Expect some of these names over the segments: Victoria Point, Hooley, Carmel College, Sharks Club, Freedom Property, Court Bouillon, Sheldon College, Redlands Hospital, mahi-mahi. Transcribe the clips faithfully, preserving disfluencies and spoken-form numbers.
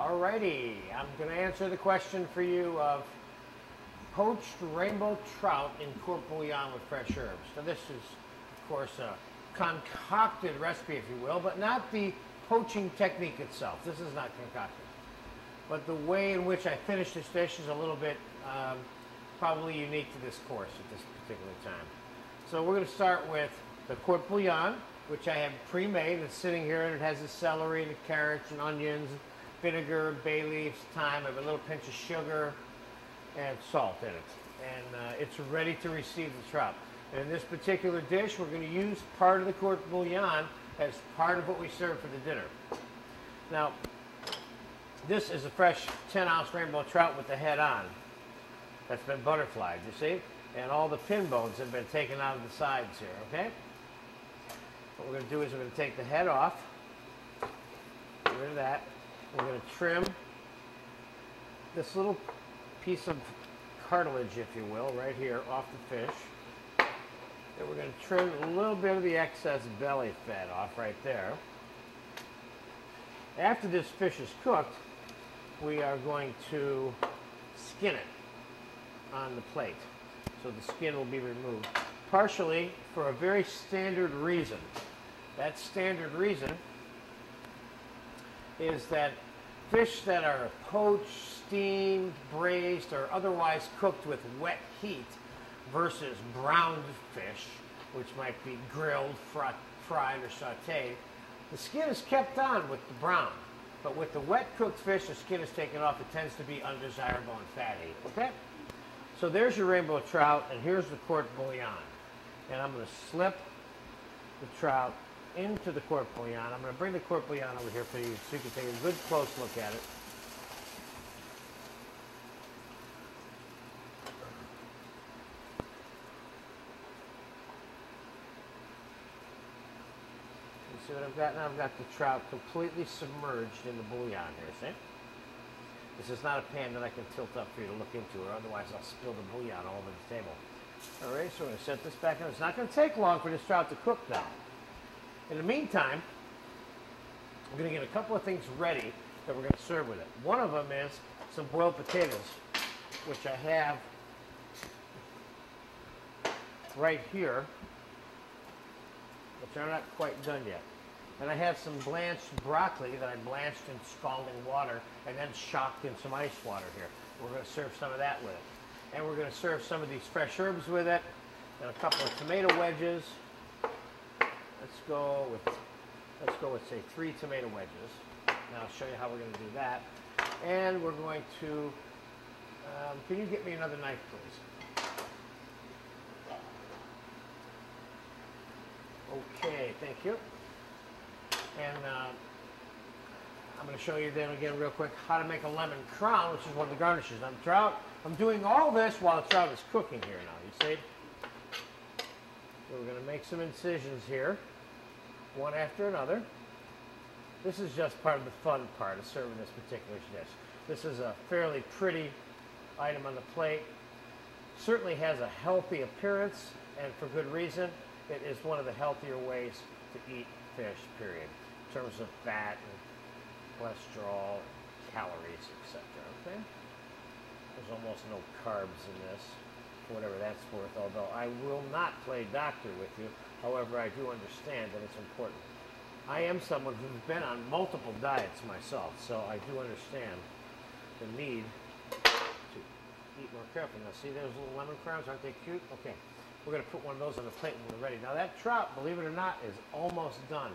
Alrighty, I'm going to answer the question for you of poached rainbow trout in court bouillon with fresh herbs. Now this is, of course, a concocted recipe, if you will, but not the poaching technique itself. This is not concocted. But the way in which I finish this dish is a little bit um, probably unique to this course at this particular time. So we're going to start with the court bouillon, which I have pre-made. It's sitting here, and it has the celery, the carrots, and onions, vinegar, bay leaves, thyme, I have a little pinch of sugar, and salt in it. And uh, it's ready to receive the trout. And in this particular dish, we're going to use part of the court bouillon as part of what we serve for the dinner. Now, this is a fresh ten ounce rainbow trout with the head on. That's been butterflied, you see? And all the pin bones have been taken out of the sides here, okay? What we're going to do is we're going to take the head off, get rid of that. We're going to trim this little piece of cartilage, if you will, right here off the fish. Then we're going to trim a little bit of the excess belly fat off right there. After this fish is cooked, we are going to skin it on the plate. So the skin will be removed, partially for a very standard reason. That standard reason is that fish that are poached, steamed, braised, or otherwise cooked with wet heat versus browned fish, which might be grilled, fried, or sauteed, the skin is kept on with the brown. But with the wet cooked fish, the skin is taken off. It tends to be undesirable and fatty, okay? So there's your rainbow trout, and here's the court bouillon. And I'm gonna slip the trout into the court bouillon. I'm going to bring the court bouillon over here for you so you can take a good close look at it. You see what I've got now? I've got the trout completely submerged in the bouillon here, see? This is not a pan that I can tilt up for you to look into, or otherwise I'll spill the bouillon all over the table. All right, so we're going to set this back on. It's not going to take long for this trout to cook now. In the meantime, we're going to get a couple of things ready that we're going to serve with it. One of them is some boiled potatoes, which I have right here, which are not quite done yet. And I have some blanched broccoli that I blanched in scalding water and then shocked in some ice water here. We're going to serve some of that with it. And we're going to serve some of these fresh herbs with it, and a couple of tomato wedges. Let's go with, let's go with, say, three tomato wedges. Now I'll show you how we're going to do that. And we're going to, um, can you get me another knife, please? Okay, thank you. And uh, I'm going to show you then again real quick how to make a lemon crown, which is one of the garnishes. I'm trout. I'm doing all this while the trout is cooking here now, you see? So we're going to make some incisions here, one after another. This is just part of the fun part of serving this particular dish. This is a fairly pretty item on the plate. Certainly has a healthy appearance, and for good reason. It is one of the healthier ways to eat fish, period, in terms of fat and cholesterol, and calories, et cetera. Okay? There's almost no carbs in this, whatever that's worth, although I will not play doctor with you. However, I do understand that it's important. I am someone who's been on multiple diets myself, so I do understand the need to eat more carefully. Now, see those little lemon crowns? Aren't they cute? Okay, we're going to put one of those on the plate when we're ready. Now, that trout, believe it or not, is almost done,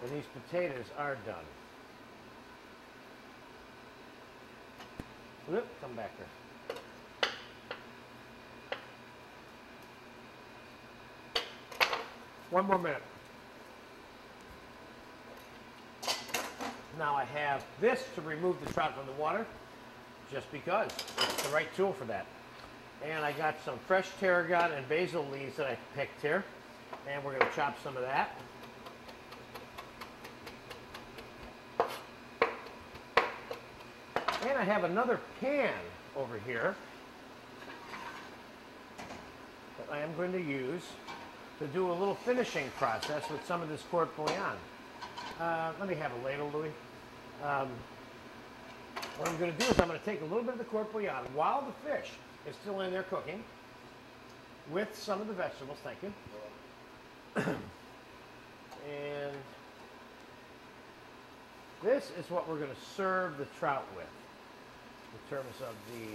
and these potatoes are done. Oop, come back here. One more minute. Now I have this to remove the trout from the water, just because. It's the right tool for that. And I got some fresh tarragon and basil leaves that I picked here. And we're going to chop some of that. And I have another pan over here that I am going to use to do a little finishing process with some of this court bouillon. Uh, let me have a ladle, Louis. Um, What I'm going to do is I'm going to take a little bit of the court bouillon while the fish is still in there cooking with some of the vegetables, thank you. And this is what we're going to serve the trout with in terms of the...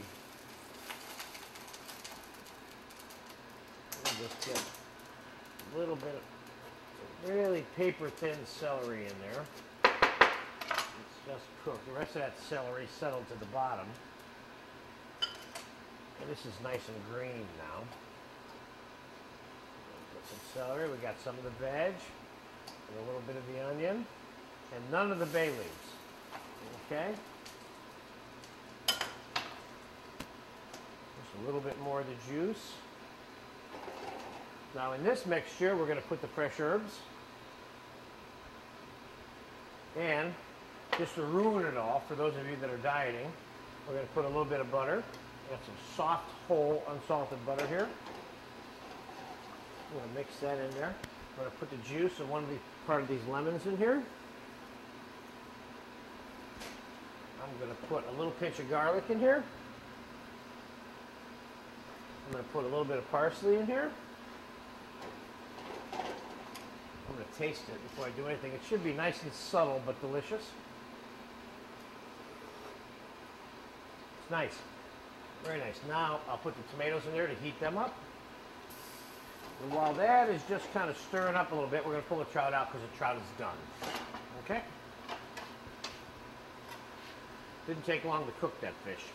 We'll just get a little bit of really paper-thin celery in there. It's just cooked. The rest of that celery settled to the bottom. And this is nice and green now. Put some celery. We got some of the veg and a little bit of the onion and none of the bay leaves. Okay? Just a little bit more of the juice. Now in this mixture, we're going to put the fresh herbs and just to ruin it all, for those of you that are dieting, we're going to put a little bit of butter. Got some soft, whole, unsalted butter here. I'm going to mix that in there. I'm going to put the juice of one of the part of these lemons in here. I'm going to put a little pinch of garlic in here. I'm going to put a little bit of parsley in here. I'm going to taste it before I do anything. It should be nice and subtle but delicious. It's nice. Very nice. Now I'll put the tomatoes in there to heat them up. And while that is just kind of stirring up a little bit, we're going to pull the trout out because the trout is done. Okay? Didn't take long to cook that fish.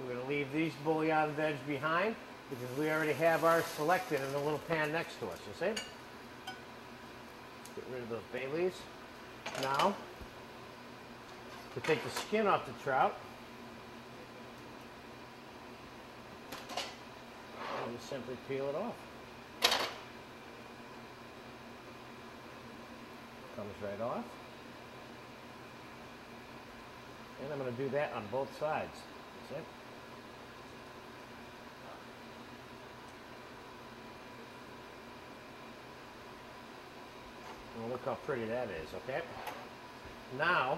We're going to leave these bouillon veg behind, because we already have ours selected in the little pan next to us, you see? Get rid of those bay leaves. Now, we'll take the skin off the trout. And just simply peel it off. Comes right off. And I'm going to do that on both sides, you see? Well, look how pretty that is, okay? Now,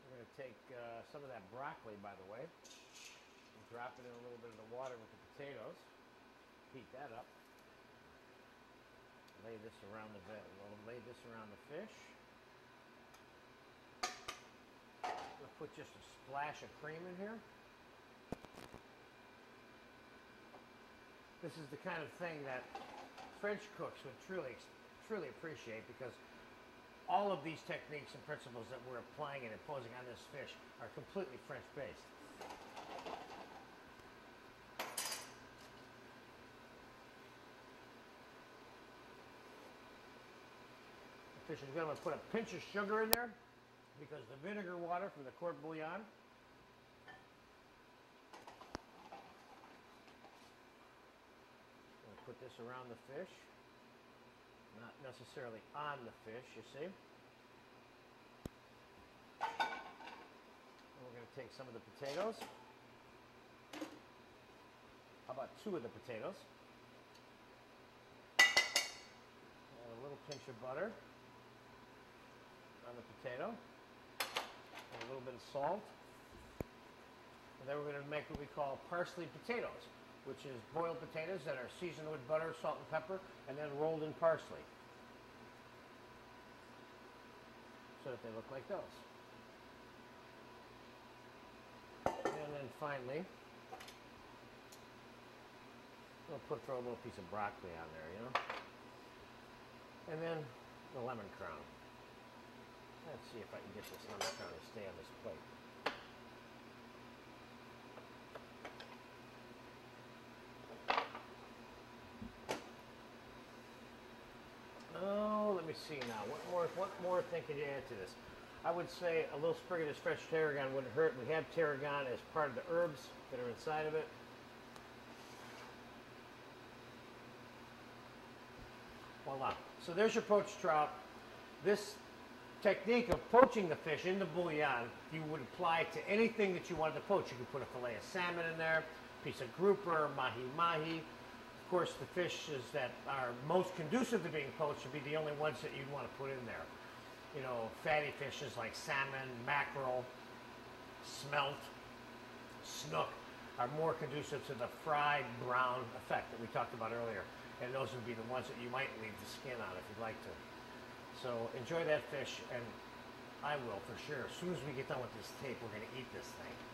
we're going to take uh, some of that broccoli, by the way, and drop it in a little bit of the water with the potatoes. Heat that up. Lay this around the veg. We'll lay this around the fish. We'll put just a splash of cream in here. This is the kind of thing that French cooks would truly, truly appreciate, because all of these techniques and principles that we're applying and imposing on this fish are completely French-based. The fish is going to put a pinch of sugar in there, because the vinegar water from the court bouillon this around the fish, not necessarily on the fish, you see. And we're going to take some of the potatoes. How about two of the potatoes? And a little pinch of butter on the potato. And a little bit of salt. And then we're going to make what we call parsley potatoes, which is boiled potatoes that are seasoned with butter, salt, and pepper, and then rolled in parsley, so that they look like those. And then finally, we'll put throw a little piece of broccoli on there, you know? And then the lemon crown. Let's see if I can get this lemon crown to stay on this plate. See now, what more what more thing could you add to this? I would say a little sprig of this fresh tarragon wouldn't hurt. We have tarragon as part of the herbs that are inside of it. Voila. So there's your poached trout. This technique of poaching the fish in the bouillon, you would apply to anything that you wanted to poach. You could put a fillet of salmon in there, a piece of grouper, mahi-mahi. Of course, the fishes that are most conducive to being poached would be the only ones that you'd want to put in there. You know, fatty fishes like salmon, mackerel, smelt, snook are more conducive to the fried brown effect that we talked about earlier. And those would be the ones that you might leave the skin on if you'd like to. So enjoy that fish, and I will for sure. As soon as we get done with this tape, we're going to eat this thing.